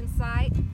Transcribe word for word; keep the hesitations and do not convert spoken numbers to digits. construction site.